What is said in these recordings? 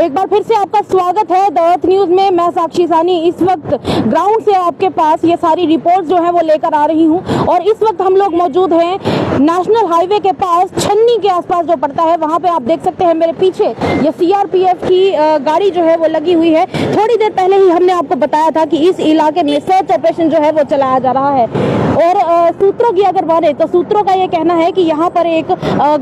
एक बार फिर से आपका स्वागत है द अर्थ न्यूज़ में। मैं साक्षी सानी इस वक्त ग्राउंड से आपके पास ये सारी रिपोर्ट्स जो हैं वो लेकर आ रही हूं। और इस वक्त हम लोग मौजूद हैं नेशनल हाईवे के पास, छन्नी के आसपास जो पड़ता है, वहां पे आप देख सकते हैं मेरे पीछे ये CRPF की गाड़ी जो है वो लगी हुई है। थोड़ी देर पहले ही हमने आपको बताया था कि इस इलाके में सर्च ऑपरेशन जो है वो चलाया जा रहा है। और सूत्रों की अगर माने तो सूत्रों का ये कहना है कि यहाँ पर एक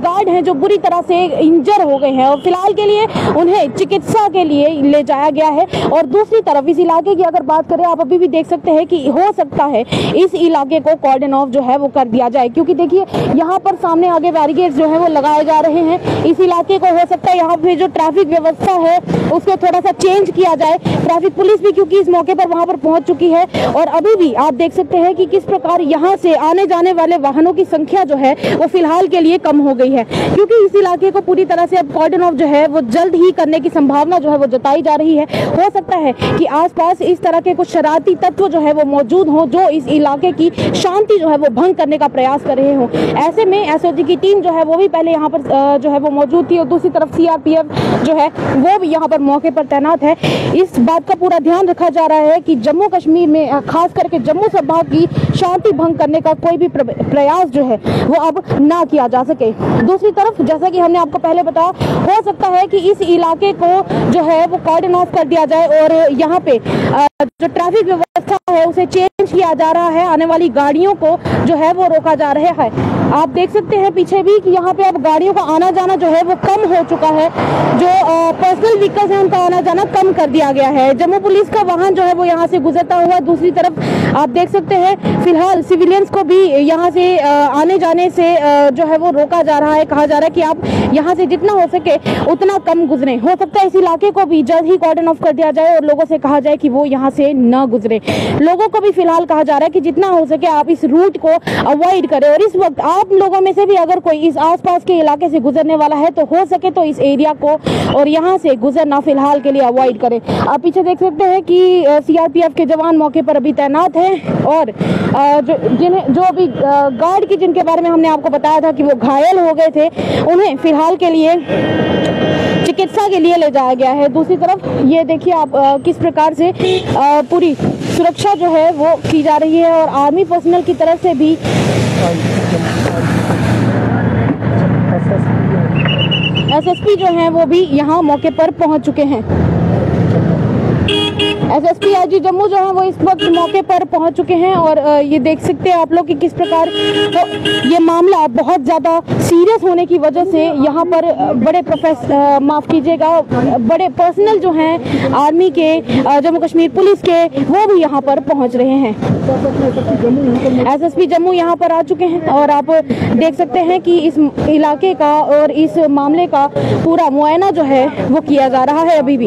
गार्ड है जो बुरी तरह से इंजर हो गए हैं और फिलहाल के लिए उन्हें चिकित्सा के लिए ले जाया गया है। और दूसरी तरफ इस इलाके की अगर बात करें, आप अभी भी देख सकते हैं कि हो सकता है इस इलाके को कॉर्डन ऑफ जो है वो कर दिया जाए, क्योंकि देखिए यहाँ पर सामने आगे बैरिकेड्स जो है वो लगाए जा रहे हैं। इस इलाके को हो सकता है यहाँ पे जो ट्रैफिक व्यवस्था है उसको थोड़ा सा चेंज किया जाए। ट्रैफिक पुलिस भी क्योंकि इस मौके पर वहाँ पर पहुंच चुकी है और अभी भी आप देख सकते हैं कि किस प्रकार यहाँ से आने जाने वाले वाहनों की संख्या जो है वो फिलहाल के लिए कम हो गई है, क्योंकि इस इलाके को पूरी तरह से अब कॉर्डन ऑफ जो है वो जल्द ही करने की संभावना जो है वो जताई जा रही है। हो सकता है कि आसपास इस तरह के कुछ शरारती तत्व जो है वो मौजूद हो जो इस इलाके की शांति जो है वो भंग करने का प्रयास कर रहे हो। ऐसे में SOG की टीम जो है वो भी पहले यहाँ पर जो है वो मौजूद थी और दूसरी तरफ CRPF जो है वो भी यहाँ पर मौके पर तैनात है। इस बात का पूरा ध्यान रखा जा रहा है कि जम्मू कश्मीर में खास करके जम्मू संभाग की शांति भंग करने का कोई भी प्रयास जो है वो अब ना किया जा सके। दूसरी तरफ जैसा कि हमने आपको पहले बताया, हो सकता है कि इस इलाके को जो है वो कॉर्डन ऑफ कर दिया जाए और यहाँ पे जो ट्रैफिक व्यवस्था है उसे चेंज किया जा रहा है। आने वाली गाड़ियों को जो है वो रोका जा रहा है। आप देख सकते हैं पीछे भी कि यहाँ पे अब गाड़ियों का आना जाना जो है वो कम हो चुका है। जो पर्सनल व्हीकल्स हैं उनका आना जाना कम कर दिया गया है। जम्मू पुलिस का वाहन जो है वो यहाँ से गुजरता हुआ, दूसरी तरफ आप देख सकते हैं फिलहाल सिविलियंस को भी यहाँ से आने जाने से जो है वो रोका जा रहा है। कहा जा रहा है कि आप यहाँ से जितना हो सके उतना कम गुजरें। हो सकता है इस इलाके को भी जल्द ही कॉर्डन ऑफ कर दिया जाए और लोगों से कहा जाए कि वो यहाँ से न गुजरे। लोगों को भी फिलहाल कहा जा रहा है कि जितना हो सके आप इस रूट को अवॉइड करें। और इस वक्त आप लोगों में से भी अगर कोई इस आसपास के इलाके से गुजरने वाला है तो हो सके तो इस एरिया को और यहाँ से गुजरना फिलहाल के लिए अवॉइड करें। आप पीछे देख सकते हैं कि CRPF के जवान मौके पर अभी तैनात हैं और जो अभी गार्ड की जिनके बारे में हमने आपको बताया था कि वो घायल हो गए थे, उन्हें फिलहाल के लिए चिकित्सा के लिए ले जाया गया है। दूसरी तरफ ये देखिए आप किस प्रकार से पूरी सुरक्षा जो है वो की जा रही है और आर्मी पर्सनल की तरफ से भी SSP जो हैं वो भी यहाँ मौके पर पहुँच चुके हैं। SSP IG जम्मू जो है वो इस वक्त मौके पर पहुंच चुके हैं और ये देख सकते हैं आप लोग कि किस प्रकार तो ये मामला बहुत ज़्यादा सीरियस होने की वजह से यहाँ पर बड़े बड़े पर्सनल जो हैं आर्मी के, जम्मू कश्मीर पुलिस के, वो भी यहाँ पर पहुंच रहे हैं। SSP जम्मू यहाँ पर आ चुके हैं और आप देख सकते हैं कि इस इलाके का और इस मामले का पूरा मुआयना जो है वो किया जा रहा है अभी भी।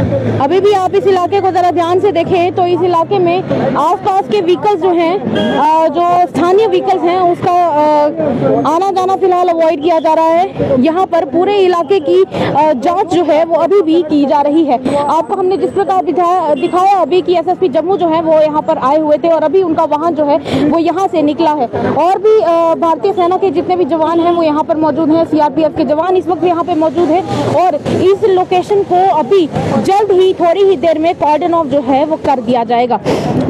अभी भी आप इस इलाके को ज़रा ध्यान से देखें तो इस इलाके में आसपास के व्हीकल्स जो हैं, जो स्थानीय व्हीकल्स हैं, उसका आना जाना फिलहाल अवॉइड किया जा रहा है। यहाँ पर पूरे इलाके की जांच जो है वो अभी भी की जा रही है। आपको हमने जिस प्रकार दिखाया अभी कि SSP जम्मू जो है वो यहाँ पर आए हुए थे और अभी उनका वाहन जो है वो यहाँ से निकला है। और भी भारतीय सेना के जितने भी जवान हैं वो यहाँ पर मौजूद हैं। CRPF के जवान इस वक्त यहाँ पर मौजूद है और इस लोकेशन को अभी जल्द ही थोड़ी ही देर में कॉर्डन ऑफ जो है वो कर दिया जाएगा।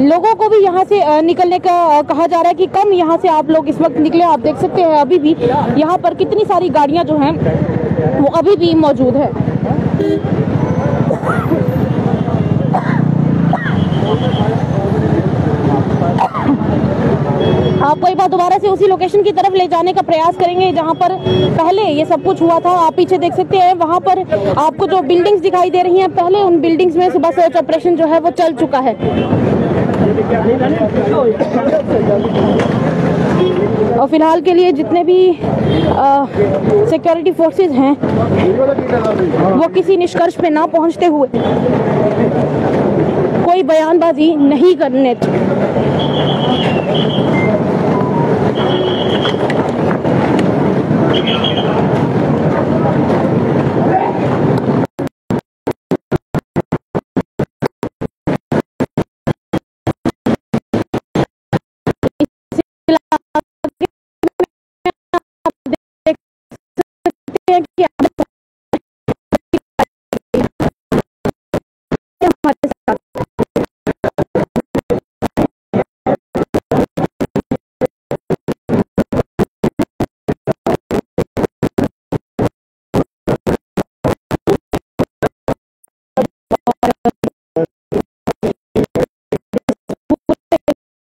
लोगों को भी यहाँ से निकलने का कहा जा रहा है कि कम यहाँ से आप लोग इस वक्त निकले। आप देख सकते हैं अभी भी यहाँ पर कितनी सारी गाड़ियाँ जो हैं वो अभी भी मौजूद है। आपको एक बार दोबारा से उसी लोकेशन की तरफ ले जाने का प्रयास करेंगे जहां पर पहले ये सब कुछ हुआ था। आप पीछे देख सकते हैं वहां पर आपको जो बिल्डिंग्स दिखाई दे रही हैं, पहले उन बिल्डिंग्स में सुबह सर्च ऑपरेशन जो है वो चल चुका है। और फिलहाल के लिए जितने भी सिक्योरिटी फोर्सेज हैं वो किसी निष्कर्ष पे ना पहुँचते हुए कोई बयानबाजी नहीं करने